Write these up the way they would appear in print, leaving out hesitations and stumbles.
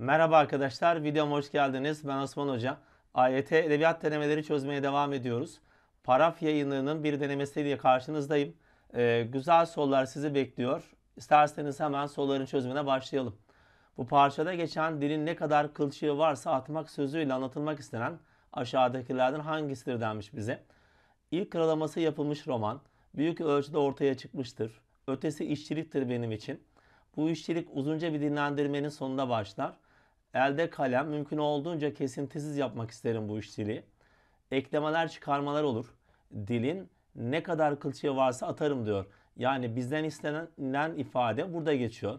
Merhaba arkadaşlar, videoma hoş geldiniz. Ben Osman Hoca. AYT edebiyat denemeleri çözmeye devam ediyoruz. Paraf yayınlarının bir denemesiyle karşınızdayım. Güzel sorular sizi bekliyor. İsterseniz hemen soruların çözümüne başlayalım. Bu parçada geçen dilin ne kadar kılçığı varsa atmak sözüyle anlatılmak istenen aşağıdakilerden hangisidir denmiş bize. İlk sıralaması yapılmış roman, büyük ölçüde ortaya çıkmıştır. Ötesi işçiliktir benim için. Bu işçilik uzunca bir dinlendirmenin sonunda başlar. Elde kalem, mümkün olduğunca kesintisiz yapmak isterim bu işçiliği. Eklemeler, çıkarmalar olur. Dilin ne kadar kılçığı varsa atarım diyor. Yani bizden istenen ifade burada geçiyor.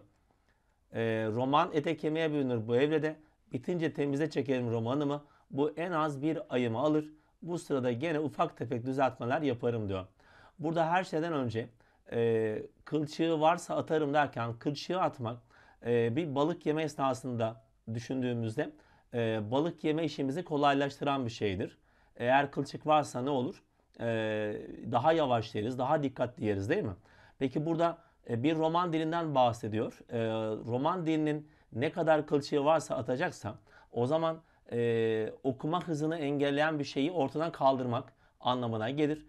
Roman ete kemiğe bürünür bu evrede. Bitince temize çekerim romanımı. Bu en az bir ayımı alır. Bu sırada gene ufak tefek düzeltmeler yaparım diyor. Burada her şeyden önce kılçığı varsa atarım derken kılçığı atmak bir balık yeme esnasında düşündüğümüzde balık yeme işimizi kolaylaştıran bir şeydir. Eğer kılçık varsa ne olur? Daha yavaş yeriz, daha dikkatli yeriz değil mi? Peki burada bir roman dilinden bahsediyor. Roman dilinin ne kadar kılçığı varsa atacaksa o zaman okuma hızını engelleyen bir şeyi ortadan kaldırmak anlamına gelir.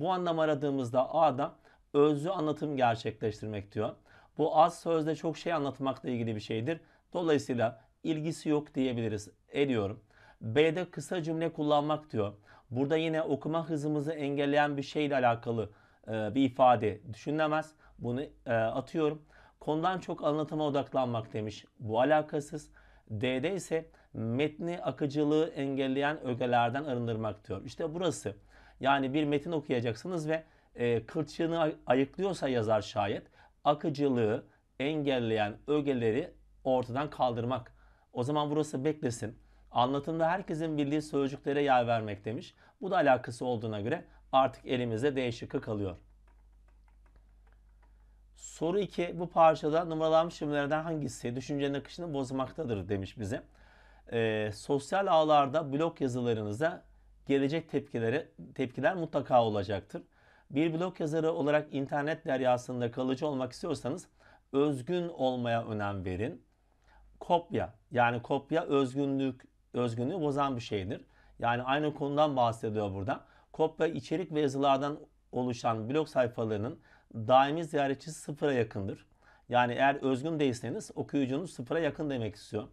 Bu anlam aradığımızda A'da özlü anlatım gerçekleştirmek diyor. Bu az sözde çok şey anlatmakla ilgili bir şeydir. Dolayısıyla ilgisi yok diyebiliriz. Ediyorum. B'de kısa cümle kullanmak diyor. Burada yine okuma hızımızı engelleyen bir şeyle alakalı bir ifade düşünülemez. Bunu atıyorum. Konudan çok anlatıma odaklanmak demiş. Bu alakasız. D'de ise metni akıcılığı engelleyen ögelerden arındırmak diyor. İşte burası. Yani bir metin okuyacaksınız ve kılçığını ayıklıyorsa yazar şayet akıcılığı engelleyen ögeleri ortadan kaldırmak. O zaman burası beklesin. Anlatımda herkesin bildiği sözcüklere yer vermek demiş. Bu da alakası olduğuna göre artık elimizde D şıkkı kalıyor. Soru 2. Bu parçada numaralanmış cümlelerden hangisi düşüncenin akışını bozmaktadır demiş bize. Sosyal ağlarda blog yazılarınıza gelecek tepkiler mutlaka olacaktır. Bir blog yazarı olarak internet deryasında kalıcı olmak istiyorsanız özgün olmaya önem verin. Kopya, yani kopya özgünlüğü bozan bir şeydir. Yani aynı konudan bahsediyor burada. Kopya içerik ve yazılardan oluşan blog sayfalarının daimi ziyaretçisi sıfıra yakındır. Yani eğer özgün değilseniz okuyucunuz sıfıra yakın demek istiyor.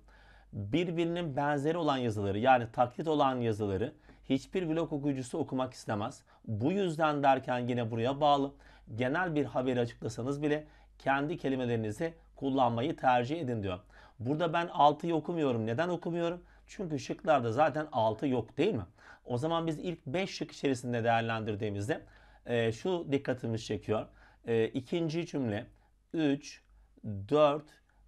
Birbirinin benzeri olan yazıları, yani taklit olan yazıları hiçbir blog okuyucusu okumak istemez. Bu yüzden derken yine buraya bağlı. Genel bir haberi açıklasanız bile kendi kelimelerinizi kullanmayı tercih edin diyor. Burada ben 6'yı okumuyorum. Neden okumuyorum? Çünkü şıklarda zaten 6 yok değil mi? O zaman biz ilk 5 şık içerisinde değerlendirdiğimizde şu dikkatimiz çekiyor. İkinci cümle 3, 4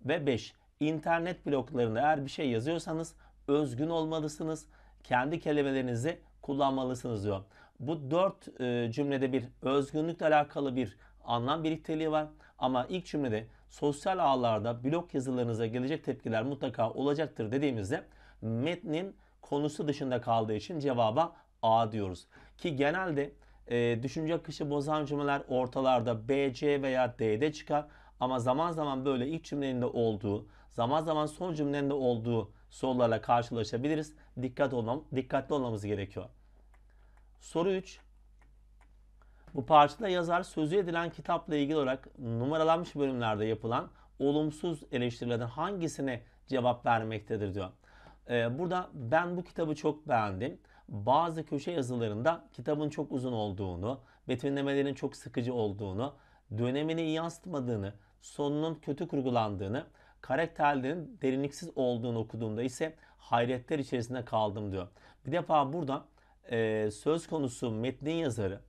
ve 5. İnternet bloglarında eğer bir şey yazıyorsanız özgün olmalısınız. Kendi kelimelerinizi kullanmalısınız diyor. Bu 4 cümlede bir özgünlükle alakalı bir anlam birlikteliği var. Ama ilk cümlede sosyal ağlarda blog yazılarınıza gelecek tepkiler mutlaka olacaktır dediğimizde metnin konusu dışında kaldığı için cevaba A diyoruz. Ki genelde düşünce akışı bozan cümleler ortalarda B, C veya D'de çıkar. Ama zaman zaman böyle ilk cümlenin de olduğu, zaman zaman son cümlenin de olduğu sorularla karşılaşabiliriz. Dikkatli olmamız gerekiyor. Soru 3. Bu parçada yazar sözü edilen kitapla ilgili olarak numaralanmış bölümlerde yapılan olumsuz eleştirilerden hangisine cevap vermektedir diyor. Burada ben bu kitabı çok beğendim. Bazı köşe yazılarında kitabın çok uzun olduğunu, betimlemelerin çok sıkıcı olduğunu, dönemini iyi yansıtmadığını, sonunun kötü kurgulandığını, karakterlerin derinliksiz olduğunu okuduğumda ise hayretler içerisinde kaldım diyor. Bir defa burada söz konusu metnin yazarı.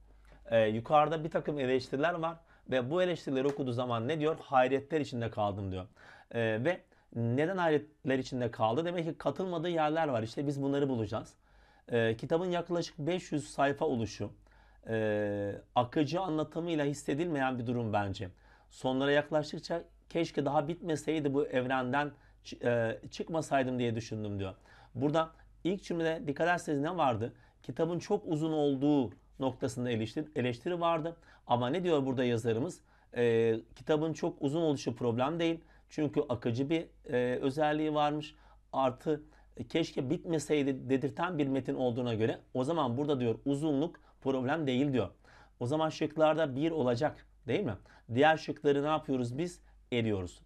Yukarıda bir takım eleştiriler var ve bu eleştirileri okuduğu zaman ne diyor? Hayretler içinde kaldım diyor. Ve neden hayretler içinde kaldı? Demek ki katılmadığı yerler var. İşte biz bunları bulacağız. Kitabın yaklaşık 500 sayfa oluşu, akıcı anlatımıyla hissedilmeyen bir durum bence. Sonlara yaklaştıkça keşke daha bitmeseydi bu evrenden çıkmasaydım diye düşündüm diyor. Burada ilk cümlede dikkat ederseniz ne vardı? Kitabın çok uzun olduğu noktasında eleştiri vardı. Ama ne diyor burada yazarımız? Kitabın çok uzun oluşu problem değil. Çünkü akıcı bir özelliği varmış. Artı keşke bitmeseydi dedirten bir metin olduğuna göre o zaman burada diyor uzunluk problem değil diyor. O zaman şıklarda bir olacak değil mi? Diğer şıkları ne yapıyoruz biz? Eliyoruz.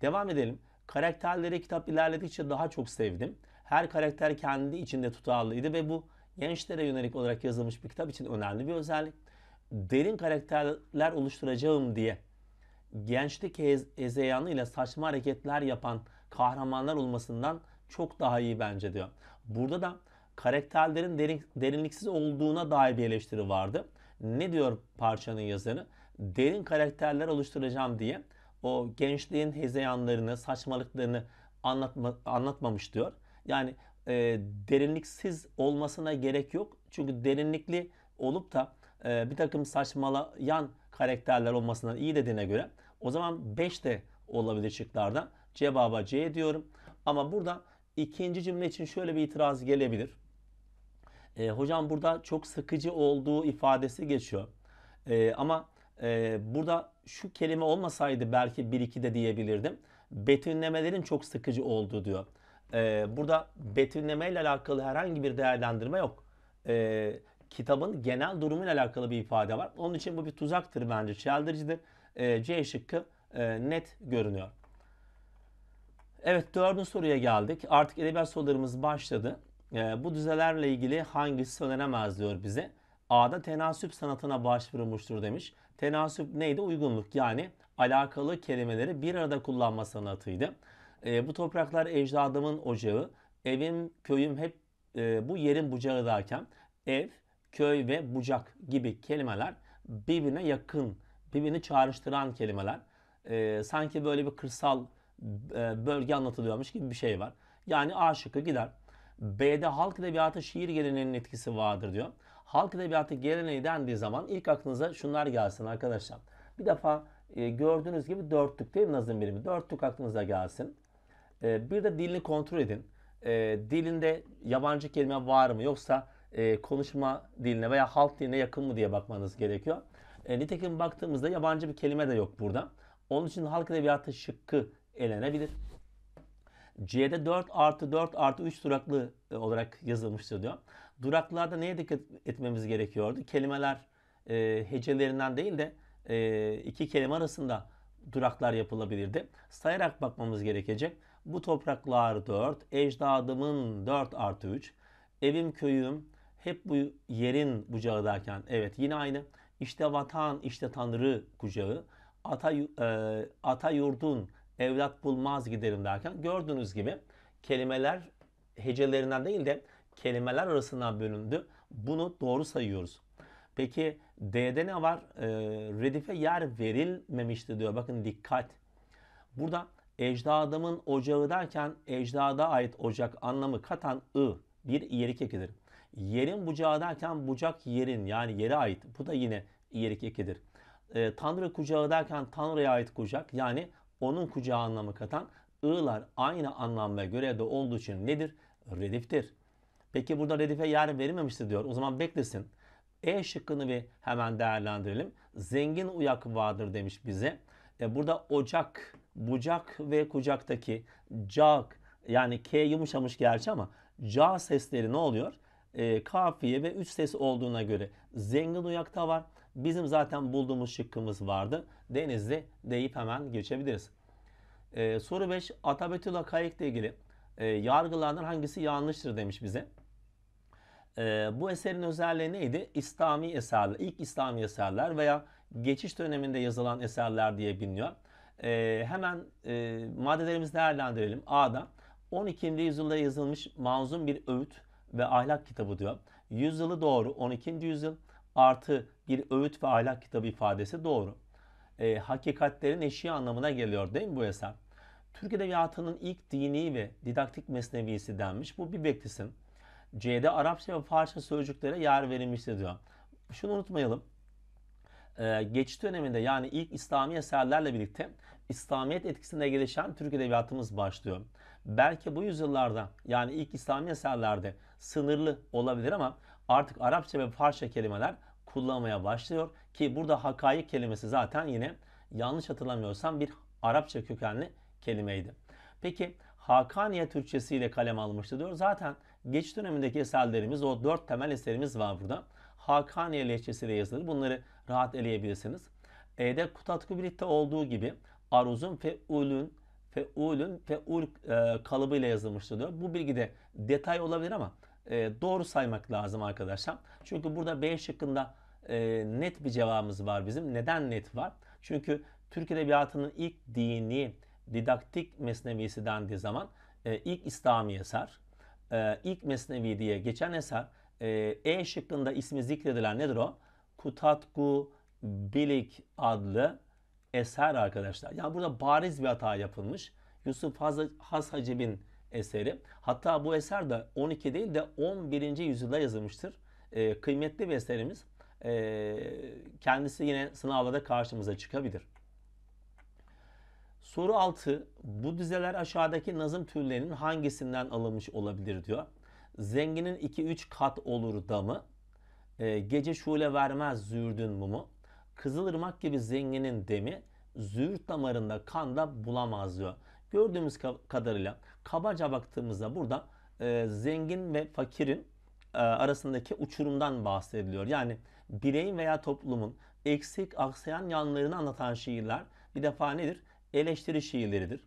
Devam edelim. Karakterleri kitap ilerledikçe daha çok sevdim. Her karakter kendi içinde tutarlıydı ve bu gençlere yönelik olarak yazılmış bir kitap için önemli bir özellik. Derin karakterler oluşturacağım diye gençlik hezeyanıyla saçma hareketler yapan kahramanlar olmasından çok daha iyi bence diyor. Burada da karakterlerin derinliksiz olduğuna dair bir eleştiri vardı. Ne diyor parçanın yazarı? Derin karakterler oluşturacağım diye o gençliğin hezeyanlarını, saçmalıklarını anlatmamış diyor. Yani derinliksiz olmasına gerek yok. Çünkü derinlikli olup da bir takım saçmalayan karakterler olmasından iyi dediğine göre o zaman 5 de olabilir şıklarda. Cevaba C diyorum. Ama burada ikinci cümle için şöyle bir itiraz gelebilir. Hocam burada çok sıkıcı olduğu ifadesi geçiyor. Ama burada şu kelime olmasaydı belki 1-2 de diyebilirdim. Betimlemelerin çok sıkıcı olduğu diyor. Burada betimleme ile alakalı herhangi bir değerlendirme yok. Kitabın genel durumuyla alakalı bir ifade var. Onun için bu bir tuzaktır bence. Çeldiricidir. C şıkkı net görünüyor. Evet, 4. soruya geldik. Artık edebiyat sorularımız başladı. Bu düzelerle ilgili hangisi söylenemez diyor bize. A'da tenasüp sanatına başvurulmuştur demiş. Tenasüp neydi? Uygunluk, yani alakalı kelimeleri bir arada kullanma sanatıydı. Bu topraklar ecdadımın ocağı, evim köyüm hep bu yerin bucağı derken ev, köy ve bucak gibi kelimeler birbirine yakın, birbirini çağrıştıran kelimeler. Sanki böyle bir kırsal bölge anlatılıyormuş gibi bir şey var. Yani A şıkkı gider. B'de halk edebiyatı şiir geleneğinin etkisi vardır diyor. Halk edebiyatı geleneği dendiği zaman ilk aklınıza şunlar gelsin arkadaşlar. Bir defa gördüğünüz gibi dörtlük değil mi nazım birimi? Dörtlük aklınıza gelsin. Bir de dilini kontrol edin. Dilinde yabancı kelime var mı yoksa konuşma diline veya halk diline yakın mı diye bakmanız gerekiyor. Nitekim baktığımızda yabancı bir kelime de yok burada. Onun için halk edebiyatı şıkkı elenebilir. C'de 4+4+3 duraklı olarak yazılmıştır diyor. Duraklarda neye dikkat etmemiz gerekiyordu? Kelimeler hecelerinden değil de iki kelime arasında duraklar yapılabilirdi. Sayarak bakmamız gerekecek. Bu topraklar 4, ecdadımın 4+3, evim köyüm hep bu yerin bucağı derken evet yine aynı. İşte vatan, işte tanrı kucağı, ata yurdun evlat bulmaz giderim derken gördüğünüz gibi kelimeler hecelerinden değil de kelimeler arasından bölündü. Bunu doğru sayıyoruz. Peki D'de ne var? Redife yer verilmemişti diyor. Bakın dikkat. Burada ecdadımın ocağı derken ecdada ait ocak anlamı katan bir iyerik ekidir. Yerin bucağı derken bucak yerin yani yere ait. Bu da yine iyerik ekidir. Tanrı kucağı derken Tanrı'ya ait kucak yani onun kucağı anlamı katan ı'lar aynı anlamda göre de olduğu için nedir? Rediftir. Peki burada redife yer verilmemiştir diyor. O zaman beklesin. E şıkkını bir hemen değerlendirelim. Zengin uyak vardır demiş bize. Burada ocak, bucak ve kucaktaki cak yani K yumuşamış gerçi ama ca sesleri ne oluyor? Kafiye ve 3 ses olduğuna göre zengin uyakta var. Bizim zaten bulduğumuz şıkkımız vardı. Denizli deyip hemen geçebiliriz. Soru 5. Atabetü'l-Hakayık ile ilgili yargılardan hangisi yanlıştır demiş bize. Bu eserin özelliği neydi? İslami eserler, ilk İslami eserler veya geçiş döneminde yazılan eserler diye biliniyor. Hemen maddelerimizi değerlendirelim. A'da 12. yüzyılda yazılmış manzum bir öğüt ve ahlak kitabı diyor. Yüzyılı doğru, 12. yüzyıl artı bir öğüt ve ahlak kitabı ifadesi doğru. Hakikatlerin eşiği anlamına geliyor değil mi bu eser? Türk Edebiyatı'nın ilk dini ve didaktik mesnevisi denmiş. Bu bir beklisin. C'de Arapça ve Farsça sözcüklere yer verilmiştir diyor. Şunu unutmayalım. Geçiş döneminde yani ilk İslami eserlerle birlikte İslamiyet etkisinde gelişen Türk Edebiyatımız başlıyor. Belki bu yüzyıllarda yani ilk İslami eserlerde sınırlı olabilir ama artık Arapça ve Farsça kelimeler kullanmaya başlıyor. Ki burada hakayık kelimesi zaten yine yanlış hatırlamıyorsam bir Arapça kökenli kelimeydi. Peki Hakaniye Türkçesi ile kalem almıştı diyor. Zaten geçiş dönemindeki eserlerimiz, o 4 temel eserimiz var burada. Hakaniye lehçesiyle yazılır. Bunları rahat eleyebilirsiniz. E'de Kutatgu Bilig'te olduğu gibi aruzun feul kalıbıyla yazılmıştır diyor. Bu bilgide detay olabilir ama doğru saymak lazım arkadaşlar. Çünkü burada B şıkkında net bir cevabımız var bizim. Neden net var? Çünkü Türk Edebiyatı'nın ilk dini didaktik mesnevisi dendiği zaman ilk İslami eser, ilk mesnevi diye geçen eser, E şıkkında ismi zikredilen nedir o? Kutatgu Bilig adlı eser arkadaşlar. Yani burada bariz bir hata yapılmış. Yusuf Has Hacib'in eseri. Hatta bu eser de 12 değil de 11. yüzyılda yazılmıştır. Kıymetli bir eserimiz. Kendisi yine sınavlarda karşımıza çıkabilir. Soru 6. Bu dizeler aşağıdaki nazım türlerinin hangisinden alınmış olabilir diyor. Zenginin 2-3 kat olur damı. Gece şule vermez züğürdün mumu. Kızılırmak gibi zenginin demi, züğürt damarında kan da bulamaz diyor. Gördüğümüz kadarıyla kabaca baktığımızda burada zengin ve fakirin arasındaki uçurumdan bahsediliyor. Yani bireyin veya toplumun eksik, aksayan yanlarını anlatan şiirler bir defa nedir? Eleştiri şiirleridir.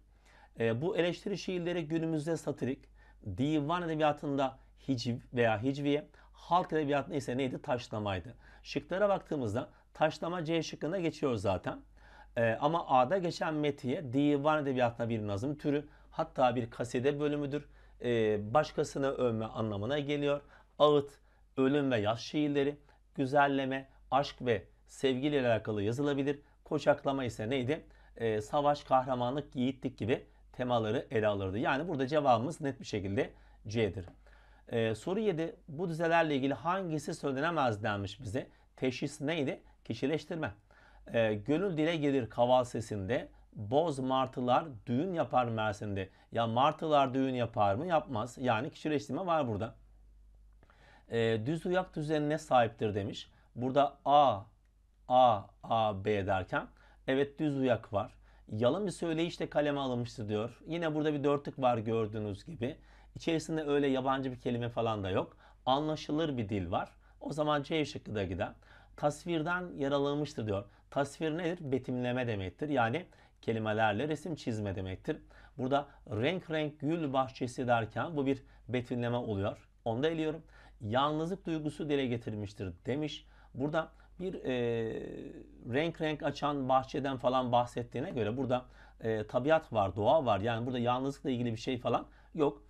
Bu eleştiri şiirleri günümüzde satirik, divan edebiyatında hiciv veya hicviye, halk edebiyatında ise neydi? Taşlamaydı. Şıklara baktığımızda taşlama C şıkkına geçiyor zaten. Ama A'da geçen metiye divan edebiyatına bir nazım türü, hatta bir kaside bölümüdür. Başkasını övme anlamına geliyor. Ağıt, ölüm ve yaş şiirleri, güzelleme, aşk ve sevgiyle alakalı yazılabilir. Koçaklama ise neydi? Savaş, kahramanlık, yiğitlik gibi temaları ele alırdı. Yani burada cevabımız net bir şekilde C'dir. Soru 7. Bu dizelerle ilgili hangisi söylenemez denmiş bize? Teşhis neydi? Kişileştirme. Gönül dile gelir kaval sesinde, boz martılar düğün yapar Mersin'de. Ya martılar düğün yapar mı? Yapmaz. Yani kişileştirme var burada. Düz uyak düzenine sahiptir demiş. Burada A, B derken evet düz uyak var. Yalın bir söyleyişle kaleme alınmıştır diyor. Yine burada bir dörtlük var gördüğünüz gibi. İçerisinde öyle yabancı bir kelime falan da yok. Anlaşılır bir dil var. O zaman C şıkkı da gider. Tasvirden yaralanmıştır diyor. Tasvir nedir? Betimleme demektir. Yani kelimelerle resim çizme demektir. Burada renk renk gül bahçesi derken bu bir betimleme oluyor. Onu da eliyorum. Yalnızlık duygusu dile getirmiştir demiş. Burada bir renk renk açan bahçeden falan bahsettiğine göre burada tabiat var, doğa var. Yani burada yalnızlıkla ilgili bir şey falan yok.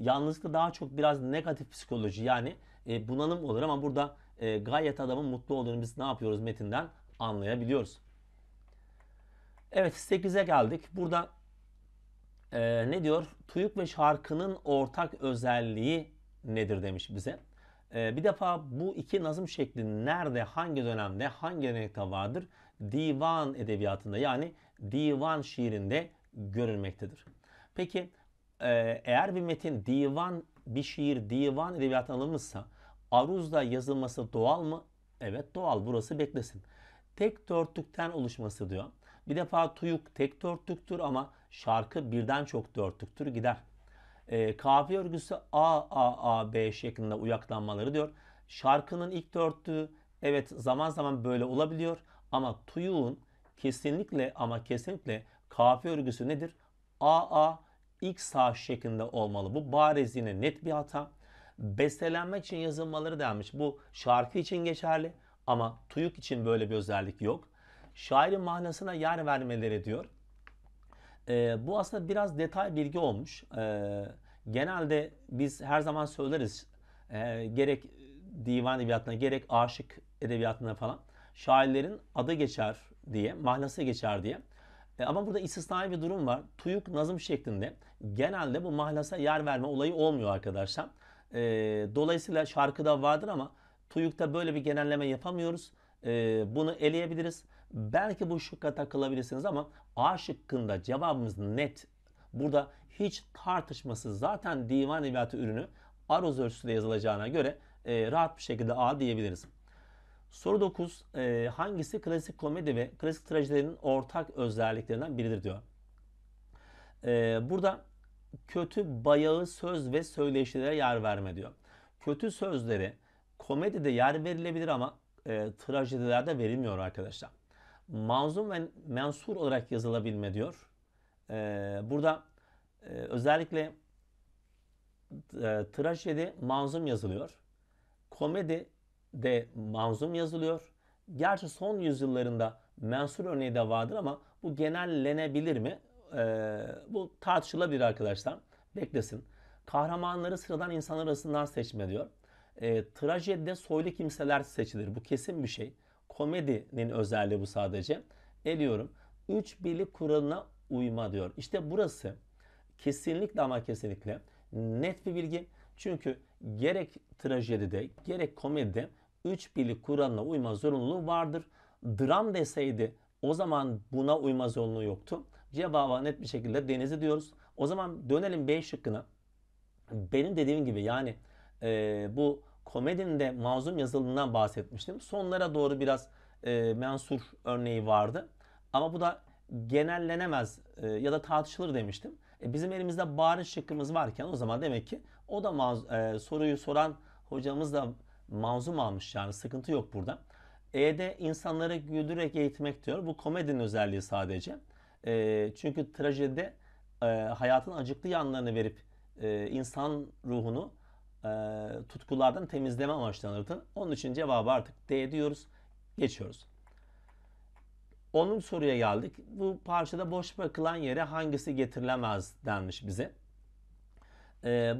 Yalnızlıkla daha çok biraz negatif psikoloji, yani bunalım olur ama burada gayet adamın mutlu olduğunu biz ne yapıyoruz metinden anlayabiliyoruz. Evet 8'e geldik. Burada ne diyor? Tuyuk ve şarkının ortak özelliği nedir demiş bize. Bir defa bu iki nazım şekli nerede, hangi dönemde, hangi gelenekte vardır? Divan edebiyatında, yani divan şiirinde görülmektedir. Peki eğer bir metin divan, bir şiir divan edebiyatına alınmışsa aruzda yazılması doğal mı? Evet doğal, burası beklesin. Tek dörtlükten oluşması diyor. Bir defa tuyuk tek dörtlüktür ama şarkı birden çok dörtlüktür gider. Kafiye örgüsü A, B şeklinde uyaklanmaları diyor. Şarkının ilk dörtlüğü evet zaman zaman böyle olabiliyor ama tuyuğun kesinlikle kafiye örgüsü nedir? A, X şeklinde olmalı. Bu bariz yine net bir hata. Bestelenmek için yazılmaları denmiş. Bu şarkı için geçerli ama tuyuk için böyle bir özellik yok. Şairin manasına yer vermeleri diyor. Bu aslında biraz detay bilgi olmuş. Genelde biz her zaman söyleriz. Gerek divan edebiyatına gerek aşık edebiyatına falan şairlerin adı geçer diye, mahnası geçer diye. Ama burada istisnai bir durum var. Tuyuk nazım şeklinde genelde bu mahlasa yer verme olayı olmuyor arkadaşlar. Dolayısıyla şarkıda vardır ama tuyukta böyle bir genelleme yapamıyoruz. Bunu eleyebiliriz. Belki bu şıkka takılabilirsiniz ama A şıkkında cevabımız net. Burada hiç tartışmasız zaten divan edebiyatı ürünü aruz ölçüsüyle yazılacağına göre rahat bir şekilde A diyebiliriz. Soru 9. Hangisi klasik komedi ve klasik trajedilerin ortak özelliklerinden biridir diyor. Burada kötü, bayağı söz ve söyleşilere yer verme diyor. Kötü sözleri komedide yer verilebilir ama trajedilerde verilmiyor arkadaşlar. Manzum ve mensur olarak yazılabilme diyor. Burada özellikle trajedi manzum yazılıyor. Komedi de manzum yazılıyor. Gerçi son yüzyıllarında mensur örneği de vardır ama bu genellenebilir mi? Bu tartışılabilir arkadaşlar. Beklesin. Kahramanları sıradan insanlar arasından seçme diyor. Trajedide soylu kimseler seçilir. Bu kesin bir şey. Komedinin özelliği bu sadece. Eliyorum. Üç birlik kuralına uyma diyor. İşte burası kesinlikle ama kesinlikle net bir bilgi. Çünkü gerek trajedide gerek komedide üç birlik kuralına uyma zorunluluğu vardır. Dram deseydi o zaman buna uyma zorunluluğu yoktu. Cevaba net bir şekilde denizi diyoruz. O zaman dönelim B şıkkına. Benim dediğim gibi yani bu komedinin de manzum yazılımından bahsetmiştim. Sonlara doğru biraz mensur örneği vardı. Ama bu da genellenemez ya da tartışılır demiştim. Bizim elimizde bari şıkkımız varken o zaman demek ki o da soruyu soran hocamız da manzum almış. Yani sıkıntı yok burada. E'de insanları güldürerek eğitmek diyor. Bu komedinin özelliği sadece. Çünkü trajedide hayatın acıklı yanlarını verip insan ruhunu tutkulardan temizleme amaçlanırdı. Onun için cevabı artık D diyoruz. Geçiyoruz. 10. soruya geldik. Bu parçada boş bırakılan yere hangisi getirilemez denmiş bize.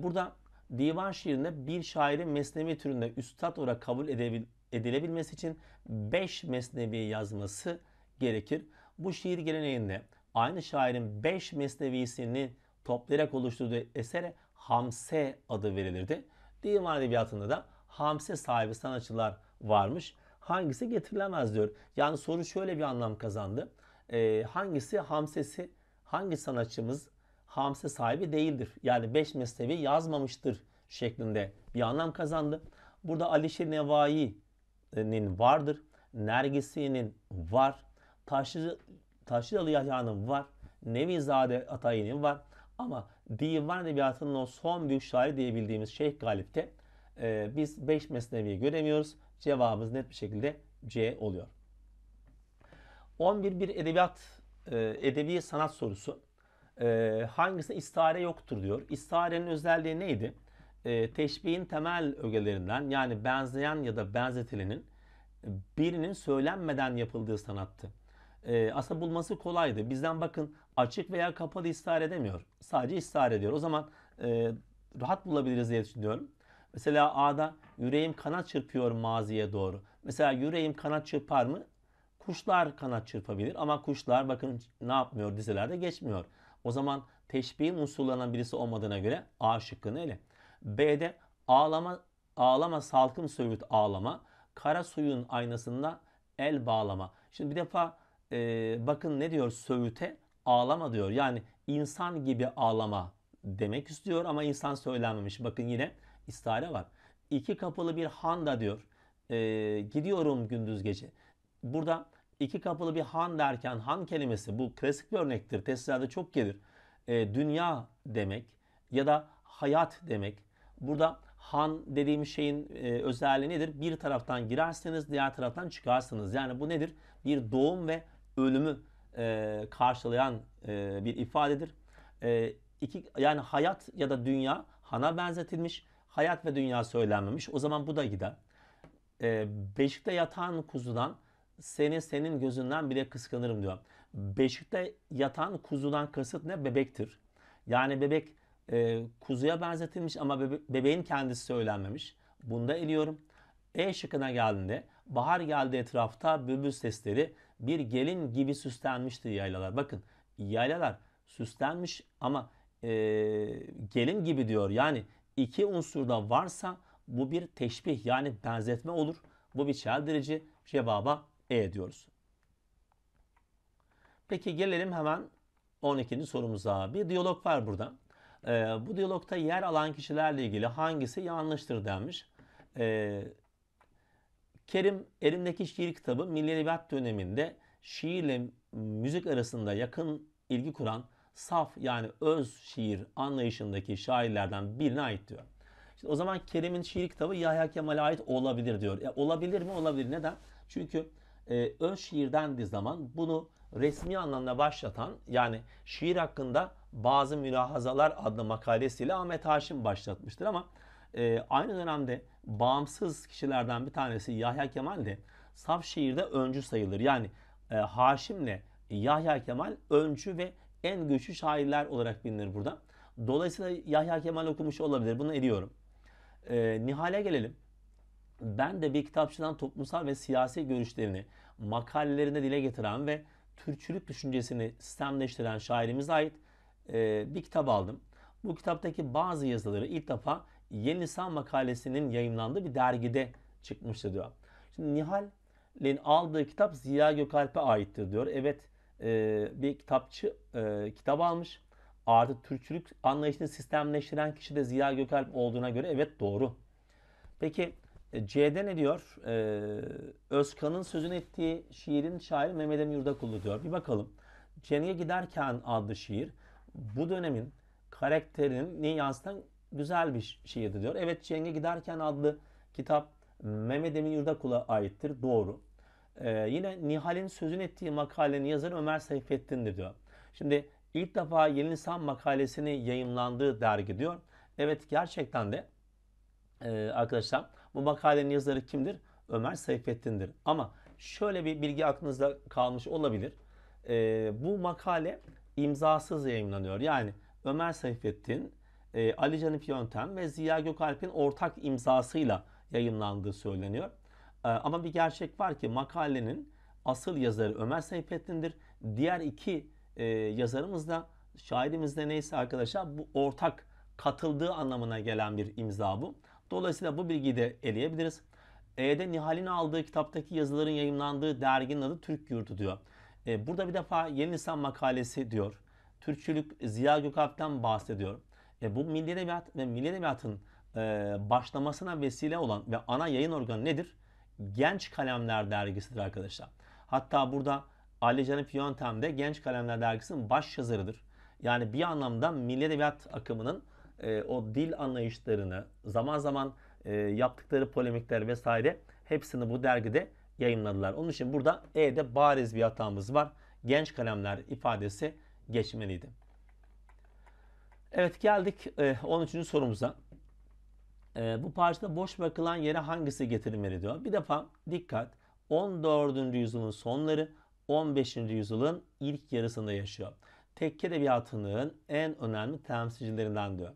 Burada divan şiirinde bir şairin mesnevi türünde üstad olarak kabul edilebilmesi için 5 mesnevi yazması gerekir. Bu şiir geleneğinde aynı şairin 5 mesnevisini toplayarak oluşturduğu esere Hamse adı verilirdi. Divan edebiyatında da Hamse sahibi sanatçılar varmış. Hangisi getirilemez diyor. Yani soru şöyle bir anlam kazandı. Hangisi Hamse'si, hangi sanatçımız Hamse sahibi değildir? Yani 5 mesnevi yazmamıştır şeklinde bir anlam kazandı. Burada Alişir Nevai'nin vardır. Nergisi'nin var. Taşlıcalı Yahya'nın var. Nevizade Atayi'nin var. Ama divan edebiyatının o son büyük şairi diyebildiğimiz Şeyh Galip'te biz 5 mesneviyi göremiyoruz. Cevabımız net bir şekilde C oluyor. 11. bir edebiyat, edebi sanat sorusu. Hangisinde istare yoktur diyor. İstarenin özelliği neydi? Teşbihin temel ögelerinden yani benzeyen ya da benzetilenin birinin söylenmeden yapıldığı sanattı. Aslında bulması kolaydı. Bizden bakın açık veya kapalı istare demiyor. Sadece istare diyor. O zaman rahat bulabiliriz diye düşünüyorum. Mesela A'da yüreğim kanat çırpıyor maziye doğru. Mesela yüreğim kanat çırpar mı? Kuşlar kanat çırpabilir ama kuşlar bakın ne yapmıyor, dizelerde geçmiyor. O zaman teşbihin unsurlarından birisi olmadığına göre A şıkkını ele. B'de ağlama salkım söğüt ağlama, kara suyun aynasında el bağlama. Şimdi bir defa bakın ne diyor söğüte? Ağlama diyor. Yani insan gibi ağlama demek istiyor ama insan söylenmemiş. Bakın yine istare var. İki kapılı bir handa diyor. Gidiyorum gündüz gece. Burada iki kapılı bir han derken han kelimesi bu klasik bir örnektir. Testlerde çok gelir. Dünya demek ya da hayat demek. Burada han dediğim şeyin özelliği nedir? Bir taraftan girerseniz diğer taraftan çıkarsınız. Yani bu nedir? Bir doğum ve ölümü karşılayan bir ifadedir. Yani hayat ya da dünya hana benzetilmiş. Hayat ve dünya söylenmemiş. O zaman bu da gider. Beşikte yatan kuzudan seni senin gözünden bile kıskanırım diyor. Beşikte yatan kuzudan kasıt ne? Bebektir. Yani bebek kuzuya benzetilmiş ama bebeğin kendisi söylenmemiş. Bunda eliyorum. E şıkkına geldiğinde bahar geldi etrafta bülbül sesleri bir gelin gibi süslenmiştir yaylalar. Bakın yaylalar süslenmiş ama gelin gibi diyor. Yani iki unsur da varsa bu bir teşbih yani benzetme olur. Bu bir çeldirici. Cevaba E diyoruz. Peki gelelim hemen 12. sorumuza. Bir diyalog var burada. Bu diyalogta yer alan kişilerle ilgili hangisi yanlıştır denmiş. Kerim Erim'deki şiir kitabı Milli Edebiyat döneminde şiirle müzik arasında yakın ilgi kuran saf yani öz şiir anlayışındaki şairlerden birine ait diyor. İşte o zaman Kerim'in şiir kitabı Yahya Kemal'e ait olabilir diyor. Olabilir mi? Olabilir. Neden? Çünkü öz şiir dendiği zaman bunu resmi anlamda başlatan yani şiir hakkında bazı mülahazalar adlı makalesiyle Ahmet Haşim başlatmıştır ama aynı dönemde bağımsız kişilerden bir tanesi Yahya Kemal de saf şiirde öncü sayılır. Yani Haşim'le Yahya Kemal öncü ve en güçlü şairler olarak bilinir burada. Dolayısıyla Yahya Kemal okumuş olabilir. Bunu ediyorum. Nihal'e gelelim. Ben de bir kitapçıdan toplumsal ve siyasi görüşlerini makalelerinde dile getiren ve Türkçülük düşüncesini sistemleştiren şairimize ait bir kitap aldım. Bu kitaptaki bazı yazıları ilk defa Yeni Lisan makalesinin yayımlandığı bir dergide çıkmıştı diyor. Şimdi Nihal'in aldığı kitap Ziya Gökalp'e aittir diyor. Evet, bir kitapçı kitap almış. Artık Türkçülük anlayışını sistemleştiren kişi de Ziya Gökalp olduğuna göre evet doğru. Peki C'de ne diyor? Özkan'ın sözünü ettiği şiirin şairi Mehmet Emin Yurdakullu diyor. Bir bakalım. Cennet'e giderken adlı şiir bu dönemin karakterini yansıtan güzel bir şiirdi diyor. Evet, Cennet'e giderken adlı kitap Mehmet Emin Yurdakullu'ya aittir. Doğru. Yine Nihal'in sözünü ettiği makalenin yazarı Ömer Seyfettin'dir diyor. Şimdi ilk defa Yeni Lisan makalesini yayımlandığı dergi diyor. Evet, gerçekten de arkadaşlar bu makalenin yazarı kimdir? Ömer Seyfettin'dir. Ama şöyle bir bilgi aklınızda kalmış olabilir. Bu makale imzasız yayımlanıyor. Yani Ömer Seyfettin, Ali Canif Yöntem ve Ziya Gökalp'in ortak imzasıyla yayımlandığı söyleniyor. Ama bir gerçek var ki makalenin asıl yazarı Ömer Seyfettin'dir. Diğer iki yazarımız da şairimiz de neyse arkadaşlar bu ortak katıldığı anlamına gelen bir imza bu. Dolayısıyla bu bilgiyi de eleyebiliriz. E'de Nihal'in aldığı kitaptaki yazıların yayımlandığı derginin adı Türk Yurdu diyor. Burada bir defa Yeni Lisan makalesi diyor. Türkçülük Ziya Gökalp'ten bahsediyor. Bu Milli Edebiyat ve Milli Edebiyat'ın başlamasına vesile olan ve ana yayın organı nedir? Genç Kalemler dergisidir arkadaşlar. Hatta burada Ali Canif Yöntem de Genç Kalemler dergisinin baş yazarıdır. Yani bir anlamda Milli Edebiyat akımının o dil anlayışlarını, zaman zaman yaptıkları polemikler vesaire hepsini bu dergide yayınladılar. Onun için burada E'de bariz bir hatamız var. Genç Kalemler ifadesi geçmeliydi. Evet, geldik 13. sorumuza. Bu parçada boş bırakılan yere hangisi getirilmeli diyor. Bir defa dikkat, 14. yüzyılın sonları 15. yüzyılın ilk yarısında yaşıyor. Tekke edebiyatının en önemli temsilcilerinden diyor.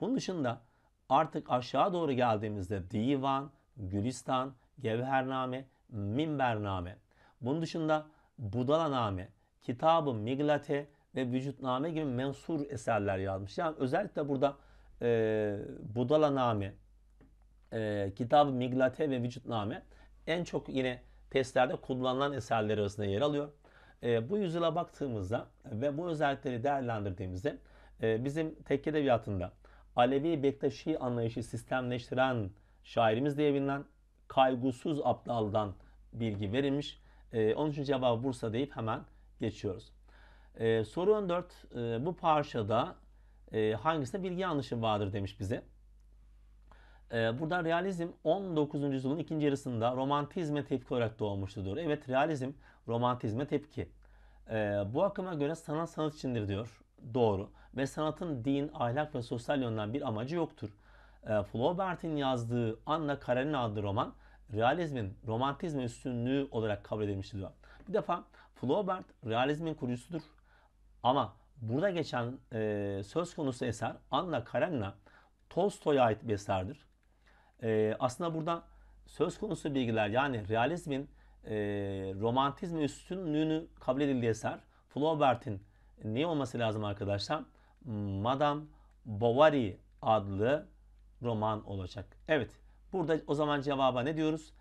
Bunun dışında artık aşağı doğru geldiğimizde divan, gülistan, gevhername, minbername. Bunun dışında budalaname, kitab-ı miglate ve vücutname gibi mensur eserler yazmış. Yani özellikle burada budalaname, kitab-ı miglate ve vücutname en çok yine testlerde kullanılan eserler arasında yer alıyor. Bu yüzyıla baktığımızda ve bu özellikleri değerlendirdiğimizde bizim tekke edebiyatında Alevi Bektaşi anlayışı sistemleştiren şairimiz diye bilinen Kaygusuz Abdal'dan bilgi verilmiş. Onun için cevabı Bursa deyip hemen geçiyoruz. Soru 14. Bu parçada hangisinde bilgi yanlışı vardır demiş bize. Burada realizm 19. yüzyılın ikinci yarısında romantizme tepki olarak doğmuştu diyor. Evet, realizm romantizme tepki. Bu akıma göre sanat içindir diyor. Doğru. Ve sanatın din, ahlak ve sosyal yönden bir amacı yoktur. Flaubert'in yazdığı Anna Karenina adlı roman realizmin romantizme üstünlüğü olarak kabul edilmişti diyor. Bir defa Flaubert realizmin kurucusudur. Ama burada geçen söz konusu eser Anna Karenina Tolstoy'a ait bir eserdir. Aslında burada söz konusu bilgiler yani realizmin romantizme üstünlüğünü kabul edildiği eser Flaubert'in ne olması lazım arkadaşlar? Madame Bovary adlı roman olacak. Evet, burada o zaman cevaba ne diyoruz?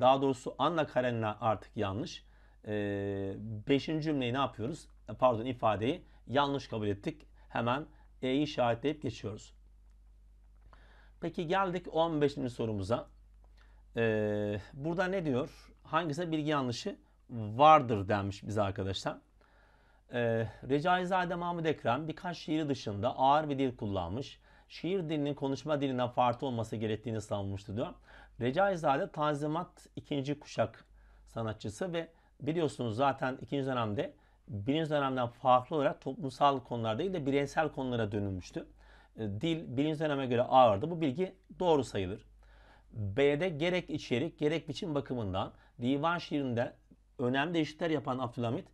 Daha doğrusu Anna Karenina artık yanlış. 5. cümleyi ne yapıyoruz? Pardon, ifadeyi yanlış kabul ettik. Hemen E'yi işaretleyip geçiyoruz. Peki geldik 15. sorumuza. Burada ne diyor? Hangisine bilgi yanlışı vardır denmiş bize arkadaşlar. Recaizade Mahmud Ekrem birkaç şiiri dışında ağır bir dil kullanmış. Şiir dilinin konuşma dilinden farklı olması gerektiğini savunmuştu diyor. Recaizade Tanzimat ikinci kuşak sanatçısı ve biliyorsunuz zaten ikinci dönemde birinci dönemden farklı olarak toplumsal konular değil de bireysel konulara dönülmüştü. Dil birinci döneme göre ağırdı. Bu bilgi doğru sayılır. B'de gerek içerik gerek biçim bakımından divan şiirinde önemli değişiklikler yapan Abdülhamit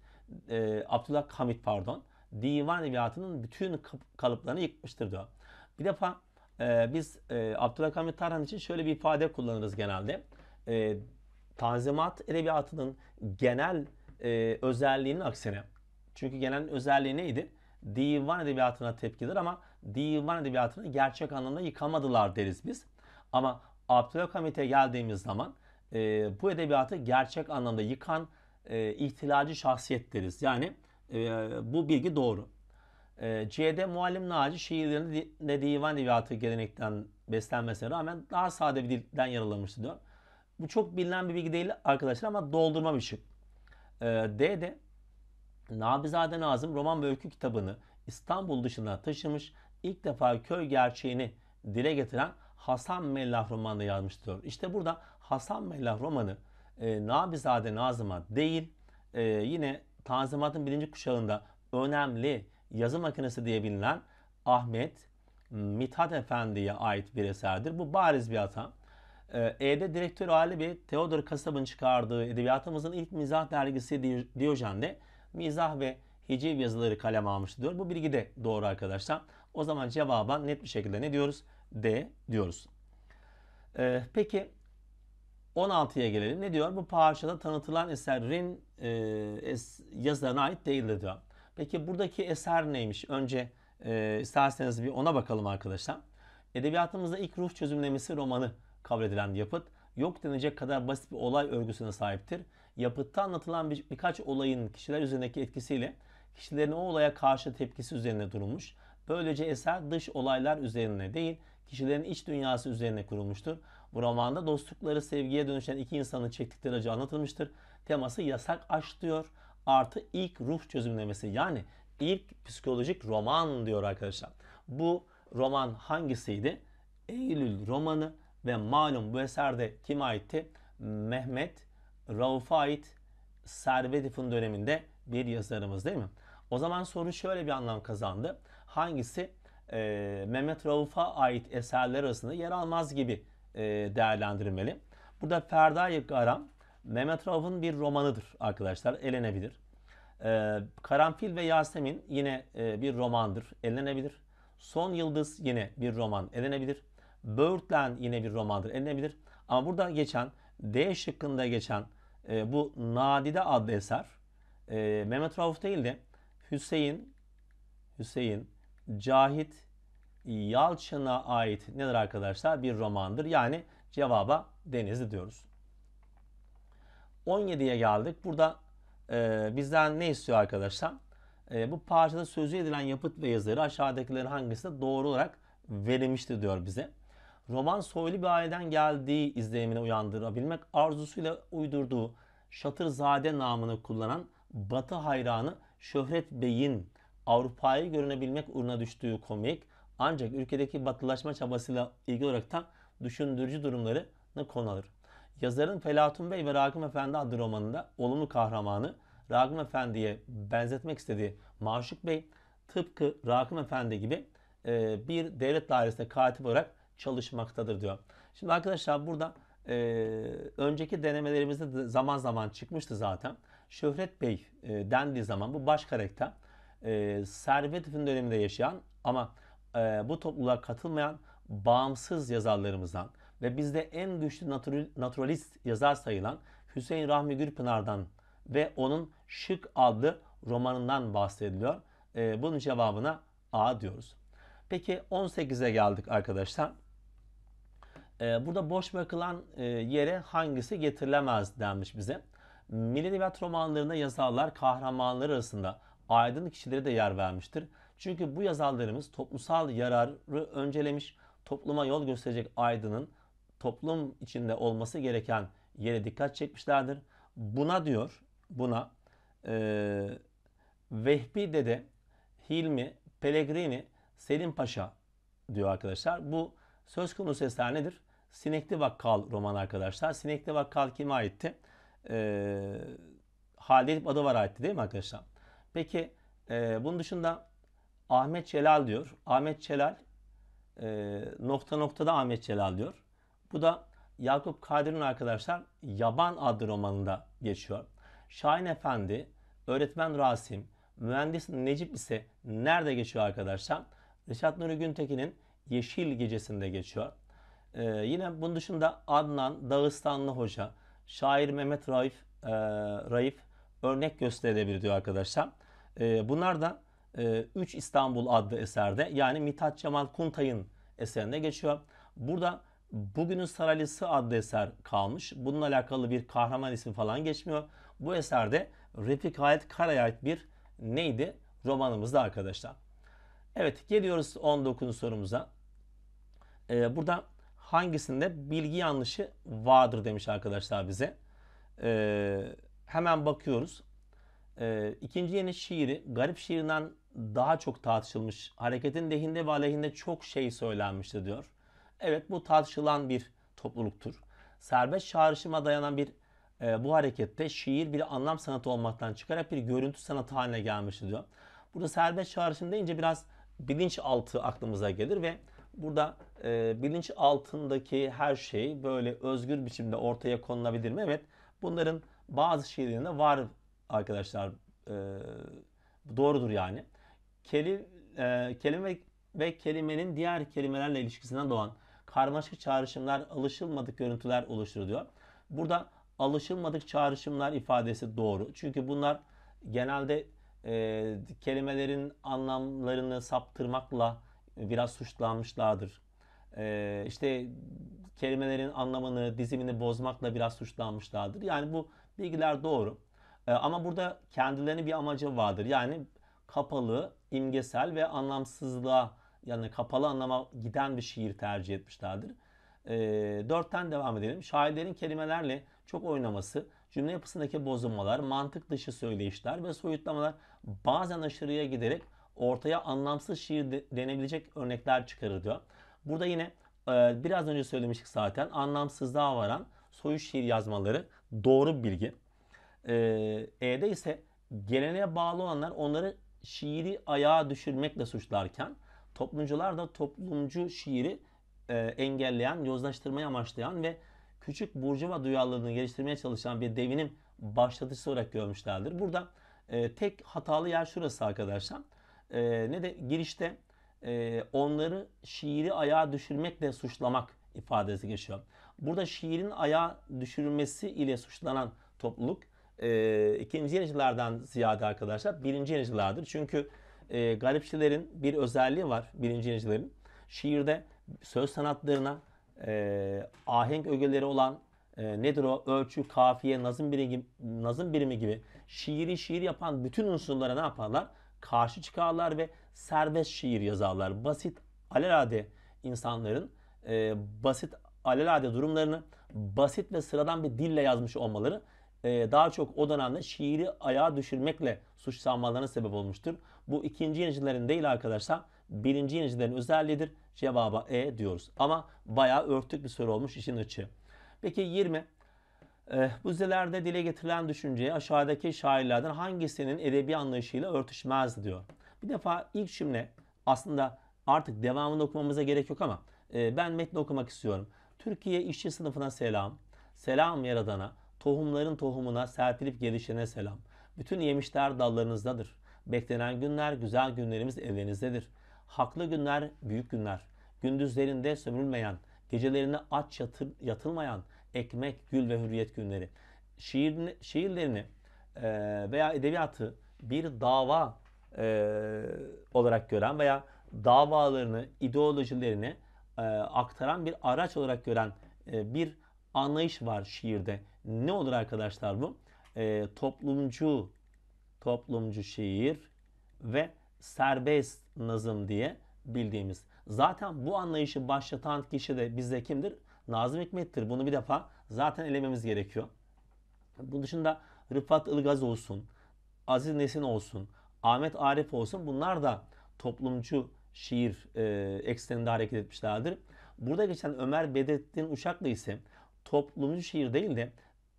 divan edebiyatının bütün kalıplarını yıkmıştır diyor. Bir defa biz Abdülhamit Tarhan için şöyle bir ifade kullanırız genelde. Tanzimat edebiyatının genel özelliğinin aksine. Çünkü genel özelliği neydi? Divan edebiyatına tepkidir ama divan edebiyatını gerçek anlamda yıkamadılar deriz biz. Ama Abdülhamit'e geldiğimiz zaman bu edebiyatı gerçek anlamda yıkan ihtilacı şahsiyet deriz. Yani bu bilgi doğru. C'de Muallim Naci şiirlerinde divan edebiyatı gelenekten beslenmesine rağmen daha sade bir dilden yararlanmıştı diyor. Bu çok bilinen bir bilgi değil arkadaşlar ama doldurma bir şık. D'de Nabizade Nazım roman ve öykü kitabını İstanbul dışına taşımış, ilk defa köy gerçeğini dile getiren Hasan Mellah romanını yazmış diyor. İşte burada Hasan Mellah romanı Nabizade Nazım'a değil, yine Tanzimat'ın birinci kuşağında önemli yazı makinesi diye bilinen Ahmet Mithat Efendi'ye ait bir eserdir. Bu bariz bir hata. E'de direktör Ali Bey Theodor Kasab'ın çıkardığı edebiyatımızın ilk mizah dergisi Diyojen'de mizah ve hiciv yazıları kaleme almıştı diyor. Bu bilgi de doğru arkadaşlar. O zaman cevaben net bir şekilde ne diyoruz? D diyoruz. Peki 16'ya gelelim. Ne diyor? Bu parçada tanıtılan eserin yazılarına ait değildir diyor. Peki buradaki eser neymiş? Önce isterseniz bir ona bakalım arkadaşlar. Edebiyatımızda ilk ruh çözümlemesi romanı kabul edilen yapıt, yok denecek kadar basit bir olay örgüsüne sahiptir. Yapıtta anlatılan birkaç olayın kişiler üzerindeki etkisiyle kişilerin o olaya karşı tepkisi üzerine durulmuş. Böylece eser dış olaylar üzerine değil, kişilerin iç dünyası üzerine kurulmuştur. Bu romanda dostlukları sevgiye dönüşen iki insanın çektikleri acı anlatılmıştır. Teması yasak aşk diyor. Artı ilk ruh çözümlemesi, yani ilk psikolojik roman diyor arkadaşlar. Bu roman hangisiydi? Eylül romanı. Ve malum bu eserde kime aitti? Mehmet Rauf'a ait Servet-i döneminde bir yazarımız değil mi? O zaman soru şöyle bir anlam kazandı. Hangisi Mehmet Rauf'a ait eserler arasında yer almaz gibi değerlendirilmeli. Burada Ferda-i Garam Mehmet Rauf'un bir romanıdır arkadaşlar. Elenebilir. Karanfil ve Yasemin yine bir romandır. Elenebilir. Son Yıldız yine bir roman. Elenebilir. Birdland yine bir romandır. Elenebilir. Ama burada geçen D şıkkında geçen bu Nadide adlı eser Mehmet Rauf değil de Hüseyin Cahit Yalçın'a ait nedir arkadaşlar? Bir romandır. Yani cevaba Denizli diyoruz. 17'ye geldik. Burada bizden ne istiyor arkadaşlar? Bu parçada sözü edilen yapıt ve yazarı aşağıdakilerin hangisi de doğru olarak verilmiştir diyor bize. Roman soylu bir aileden geldiği izlenimini uyandırabilmek arzusuyla uydurduğu Şatırzade namını kullanan Batı hayranı Şöhret Bey'in Avrupa'yı görünebilmek uğruna düştüğü komik ancak ülkedeki batılaşma çabasıyla ilgili olarak da düşündürücü durumlarını konu alır. Yazarın Felatun Bey ve Rakım Efendi adlı romanında olumlu kahramanı Rakım Efendi'ye benzetmek istediği Maşuk Bey tıpkı Rakım Efendi gibi bir devlet dairesinde katip olarak çalışmaktadır diyor. Şimdi arkadaşlar burada önceki denemelerimizde de zaman zaman çıkmıştı zaten. Şöhret Bey dendiği zaman bu baş karakter Servet-i döneminde yaşayan ama bu topluluğa katılmayan bağımsız yazarlarımızdan ve bizde en güçlü naturalist yazar sayılan Hüseyin Rahmi Gürpınar'dan ve onun Şık adlı romanından bahsediliyor. Bunun cevabına A diyoruz. Peki 18'e geldik arkadaşlar. Burada boş bırakılan yere hangisi getirilemez denmiş bize. Milli Edebiyat romanlarında yazarlar kahramanlar arasında aydın kişilere de yer vermiştir. Çünkü bu yazarlarımız toplumsal yararı öncelemiş, topluma yol gösterecek aydının toplum içinde olması gereken yere dikkat çekmişlerdir. Buna diyor, buna Vehbi Dede, Hilmi, Pellegrini, Selim Paşa diyor arkadaşlar. Bu söz konusu eser nedir? Sinekli Bakkal romanı arkadaşlar. Sinekli Bakkal kime aitti? Halide Edip Adıvar'a aitti değil mi arkadaşlar? Peki bunun dışında Ahmet Celal diyor. Ahmet Celal nokta noktada Ahmet Celal diyor. Bu da Yakup Kadri'nin arkadaşlar Yaban adlı romanında geçiyor. Şahin Efendi, Öğretmen Rasim, Mühendis Necip ise nerede geçiyor arkadaşlar? Reşat Nuri Güntekin'in Yeşil Gecesi'nde geçiyor. Yine bunun dışında Adnan Dağıstanlı Hoca, şair Mehmet Rauf, örnek gösterilebilir diyor arkadaşlar. Bunlar da 3 İstanbul adlı eserde, yani Mithat Cemal Kuntay'ın eserinde geçiyor. Burada Bugünün Saraylısı adlı eser kalmış. Bununla alakalı bir kahraman ismi falan geçmiyor. Bu eserde Refik Halit Kara'ya ait bir neydi? Romanımızda arkadaşlar. Evet, geliyoruz 19. sorumuza. Burada hangisinde bilgi yanlışı vardır demiş arkadaşlar bize. Hemen bakıyoruz. İkinci Yeni şiiri Garip şiirinden daha çok tartışılmış. Hareketin lehinde ve aleyhinde çok şey söylenmiştir diyor. Evet, bu tartışılan bir topluluktur. Serbest çağrışıma dayanan bir bu harekette şiir bir anlam sanatı olmaktan çıkarak bir görüntü sanatı haline gelmiştir diyor. Burada serbest çağrışım deyince biraz bilinçaltı aklımıza gelir ve burada bilinç altındaki her şey böyle özgür biçimde ortaya konulabilir mi? Evet, bunların bazı şiirlerinde var arkadaşlar. Doğrudur yani. Kelime ve kelimenin diğer kelimelerle ilişkisinden doğan karmaşık çağrışımlar alışılmadık görüntüler oluşturur diyor. Burada alışılmadık çağrışımlar ifadesi doğru. Çünkü bunlar genelde kelimelerin anlamlarını saptırmakla biraz suçlanmışlardır. İşte kelimelerin anlamını, dizimini bozmakla biraz suçlanmışlardır. Yani bu bilgiler doğru. Ama burada kendilerine bir amacı vardır. Yani kapalı, imgesel ve anlamsızlığa, yani kapalı anlama giden bir şiir tercih etmişlerdir. 4'ten devam edelim. Şairlerin kelimelerle çok oynaması, cümle yapısındaki bozulmalar, mantık dışı söyleyişler ve soyutlamalar bazen aşırıya giderek ortaya anlamsız şiir denebilecek örnekler çıkarır diyor. Burada yine biraz önce söylemiştik zaten, anlamsızlığa varan soyut şiir yazmaları doğru bilgi. E'de ise geleneğe bağlı olanlar onları şiiri ayağa düşürmekle suçlarken toplumcular da toplumcu şiiri engelleyen, yozlaştırmayı amaçlayan ve küçük burjuva duyarlılığını geliştirmeye çalışan bir devinim başlatıcısı olarak görmüşlerdir. Burada tek hatalı yer şurası arkadaşlar. Ne de girişte onları şiiri ayağa düşürmekle suçlamak ifadesi geçiyor. Burada şiirin ayağa düşürülmesi ile suçlanan topluluk ikinci yenicilerden ziyade arkadaşlar birinci yenicilerdir. Çünkü garipçilerin bir özelliği var birinci yenicilerin. Şiirde söz sanatlarına ahenk ögeleri olan nedir o? Ölçü, kafiye, nazım birimi gibi şiiri şiir yapan bütün unsurlara ne yaparlar? Karşı çıkarlar ve serbest şiir yazarlar. Basit alelade insanların basit alelade durumlarını basit ve sıradan bir dille yazmış olmaları daha çok o dönemde şiiri ayağa düşürmekle suçlanmalarına sebep olmuştur. Bu ikinci yenicilerin değil arkadaşlar, birinci yenicilerin özelliğidir. Cevaba E diyoruz. Ama bayağı örtük bir soru olmuş işin açığı. Peki 20. Bu dizelerde dile getirilen düşünceye aşağıdaki şairlerden hangisinin edebi anlayışıyla örtüşmez diyor. Bir defa ilk cümle aslında artık devamını okumamıza gerek yok ama ben metni okumak istiyorum. Türkiye işçi sınıfına selam, selam yaradana, tohumların tohumuna serpilip gelişene selam. Bütün yemişler dallarınızdadır. Beklenen günler, güzel günlerimiz evlerinizdedir. Haklı günler, büyük günler. Gündüzlerinde sömürülmeyen, gecelerinde aç yatılmayan, ekmek, gül ve hürriyet günleri. Şiirlerini veya edebiyatı bir dava olarak gören veya davalarını, ideolojilerini aktaran bir araç olarak gören bir anlayış var şiirde. Ne olur arkadaşlar bu? Toplumcu şiir ve serbest nazım diye bildiğimiz. Zaten bu anlayışı başlatan kişi de bizde kimdir? Nazım Hikmet'tir. Bunu bir defa zaten elememiz gerekiyor. Bunun dışında Rıfat Ilgaz olsun, Aziz Nesin olsun, Ahmet Arif olsun, bunlar da toplumcu şiir ekseninde hareket etmişlerdir. Burada geçen Ömer Bedrettin Uşaklı ise toplumcu şiir değil de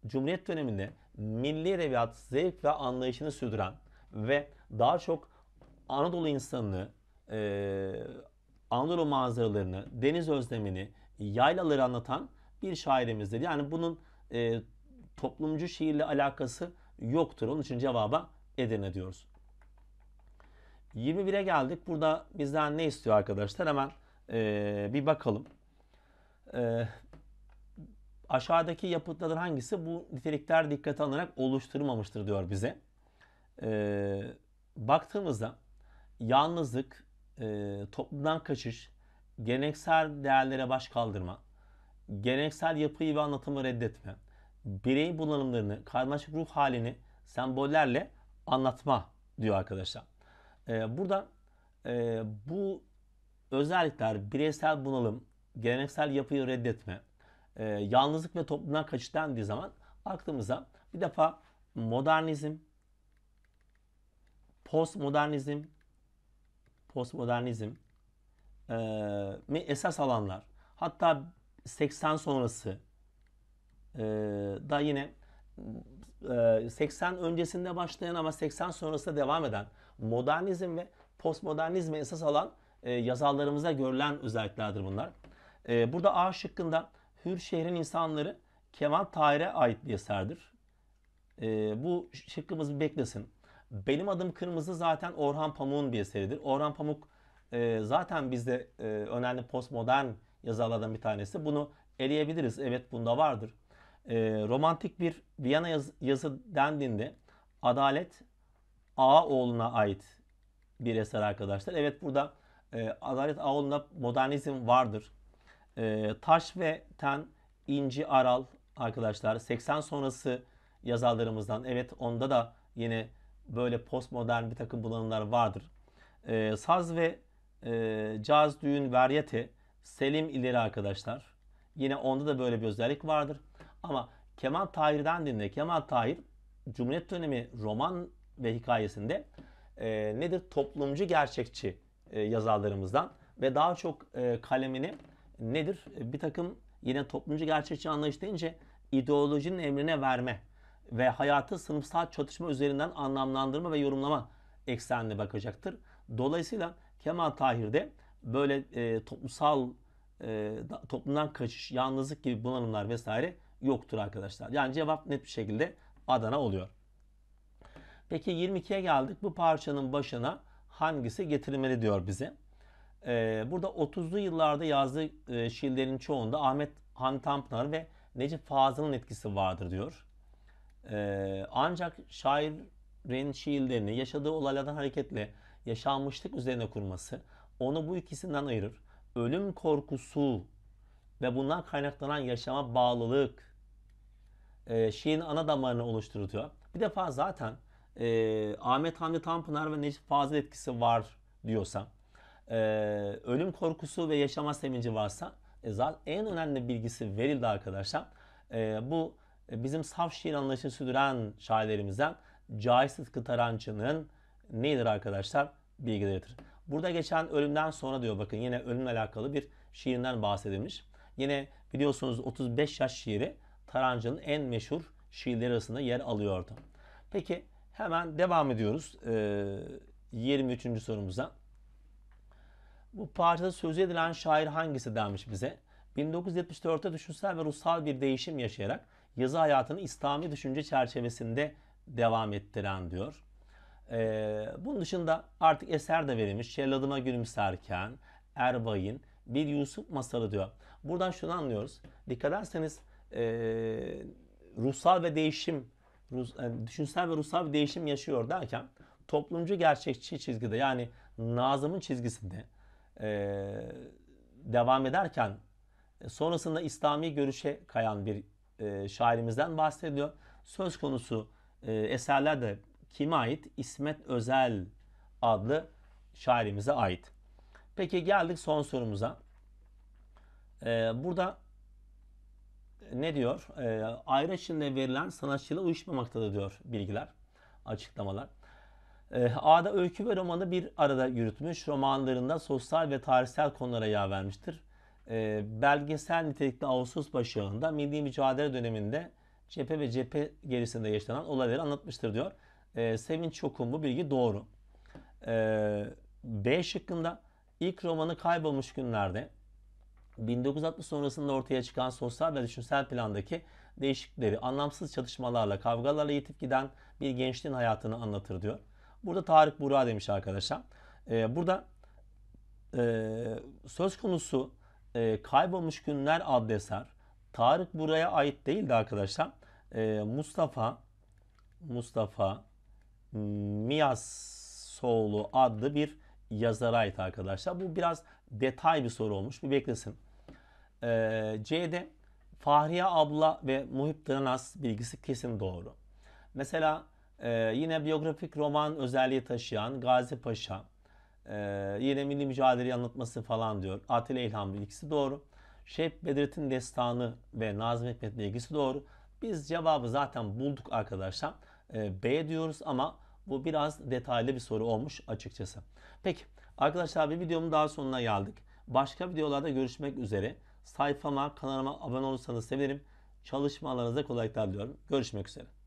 Cumhuriyet döneminde milli edebiyat zevk ve anlayışını sürdüren ve daha çok Anadolu insanını, Anadolu manzaralarını, deniz özlemini, yaylaları anlatan bir şairimizdir. Yani bunun toplumcu şiirle alakası yoktur. Onun için cevaba Edirne diyoruz. 21'e geldik. Burada bizden ne istiyor arkadaşlar? Hemen bir bakalım. Aşağıdaki yapıtlardan hangisi bu nitelikler dikkate alınarak oluşturulmamıştır diyor bize. Baktığımızda yalnızlık, toplumdan kaçış, geleneksel değerlere baş kaldırma, geleneksel yapıyı ve anlatımı reddetme, birey bulanımlarını, karmaşık ruh halini sembollerle anlatma diyor arkadaşlar. Burada bu özellikler bireysel bunalım, geleneksel yapıyı reddetme, yalnızlık ve toplumdan kaçış dendiği zaman aklımıza bir defa modernizm, postmodernizm, mi esas alanlar, hatta 80 sonrası da yine 80 öncesinde başlayan ama 80 sonrasında devam eden modernizm ve postmodernizmi esas alan yazarlarımıza görülen özelliklerdir bunlar. Burada A şıkkında Hür Şehrin İnsanları Kemal Tahir'e ait bir eserdir. Bu şıkkımız bir beklesin. Benim Adım Kırmızı zaten Orhan Pamuk'un bir eseridir. Orhan Pamuk zaten bizde önemli postmodern yazarlardan bir tanesi. Bunu eleyebiliriz. Evet, bunda vardır. Romantik Bir Viyana Yazı dendiğinde Adalet Ağaoğlu'na ait bir eser arkadaşlar. Evet, burada Adalet Ağaoğlu'nda modernizm vardır. Taş ve Ten, İnci Aral arkadaşlar. 80 sonrası yazarlarımızdan. Evet, onda da yine böyle postmodern bir takım bulanımlar vardır. Saz ve Caz, Düğün Veryatı, Selim İleri arkadaşlar. Yine onda da böyle bir özellik vardır. Ama Kemal Tahir'den dinle. Kemal Tahir Cumhuriyet dönemi roman ve hikayesinde nedir? Toplumcu gerçekçi yazarlarımızdan ve daha çok kalemini nedir? Bir takım yine toplumcu gerçekçi anlayış deyince ideolojinin emrine verme ve hayatı sınıfsal çatışma üzerinden anlamlandırma ve yorumlama eksenine bakacaktır. Dolayısıyla Kemal Tahir'de böyle toplumdan kaçış, yalnızlık gibi bunalımlar vesaire yoktur arkadaşlar. Yani cevap net bir şekilde Adana oluyor. Peki 22'ye geldik. Bu parçanın başına hangisi getirilmeli diyor bize. Burada 30'lu yıllarda yazdığı şiirlerin çoğunda Ahmet Hamdi Tanpınar ve Necip Fazıl'ın etkisi vardır diyor. Ancak şairin şiirlerini yaşadığı olaylardan hareketle yaşanmışlık üzerine kurması onu bu ikisinden ayırır. Ölüm korkusu ve bundan kaynaklanan yaşama bağlılık şiirin ana damarını oluşturuyor. Bir defa zaten Ahmet Hamdi Tanpınar ve Necip Fazıl etkisi var diyorsam, ölüm korkusu ve yaşama sevinci varsa zaten en önemli bilgisi verildi arkadaşlar. Bu bizim saf şiir anlayışını sürdüren şairlerimizden Cahit Sıtkı Tarancı'nın neyidir arkadaşlar? Bilgileridir. Burada geçen ölümden sonra diyor, bakın yine ölümle alakalı bir şiirinden bahsedilmiş. Yine biliyorsunuz 35 yaş şiiri Tarancı'nın en meşhur şiirleri arasında yer alıyordu. Peki hemen devam ediyoruz 23. sorumuza. Bu parçada sözü edilen şair hangisi denmiş bize? 1974'te düşünsel ve ruhsal bir değişim yaşayarak yazı hayatını İslami düşünce çerçevesinde devam ettiren diyor. Bunun dışında artık eser de verilmiş. Şelladıma Gülümserken, Erbay'ın Bir Yusuf Masalı diyor. Buradan şunu anlıyoruz. Dikkat ederseniz ruhsal ve değişim, düşünsel ve ruhsal bir değişim yaşıyor derken toplumcu gerçekçi çizgide, yani Nazım'ın çizgisinde devam ederken sonrasında İslami görüşe kayan bir şairimizden bahsediliyor. Söz konusu eserler de kime ait? İsmet Özel adlı şairimize ait. Peki geldik son sorumuza. Burada ne diyor? Ayrı içinde verilen sanatçıyla uyuşmamaktadır diyor bilgiler, açıklamalar. A'da öykü ve romanı bir arada yürütmüş, romanlarında sosyal ve tarihsel konulara yer vermiştir. Belgesel nitelikli Ağustos başı ayında milli mücadele döneminde cephe ve cephe gerisinde yaşanan olayları anlatmıştır diyor. Sevinç Yokun, bu bilgi doğru. B şıkkında ilk romanı Kaybolmuş Günler'de 1960 sonrasında ortaya çıkan sosyal ve düşünsel plandaki değişiklikleri, anlamsız çatışmalarla, kavgalarla yitip giden bir gençliğin hayatını anlatır diyor. Burada Tarık Burak demiş arkadaşlar. Burada söz konusu Kaybolmuş Günler adlı eser Tarık Burak'a ait değildi arkadaşlar. Mustafa Miyasoğlu adlı bir yazara ait arkadaşlar. Bu biraz detay bir soru olmuş. Bir beklesin. C'de Fahriye Abla ve Muhip Dıranas bilgisi kesin doğru. Mesela yine biyografik roman özelliği taşıyan Gazi Paşa, yine milli mücadeleyi anlatması falan diyor. Atilla İlhan bilgisi doğru. Şevk Bedrettin Destanı ve Nazım Hikmet bilgisi doğru. Biz cevabı zaten bulduk arkadaşlar. B diyoruz ama bu biraz detaylı bir soru olmuş açıkçası. Peki arkadaşlar, bir videomun daha sonuna geldik. Başka videolarda görüşmek üzere. Sayfama, kanalıma abone olursanız sevinirim. Çalışmalarınıza kolaylıklar diliyorum. Görüşmek üzere.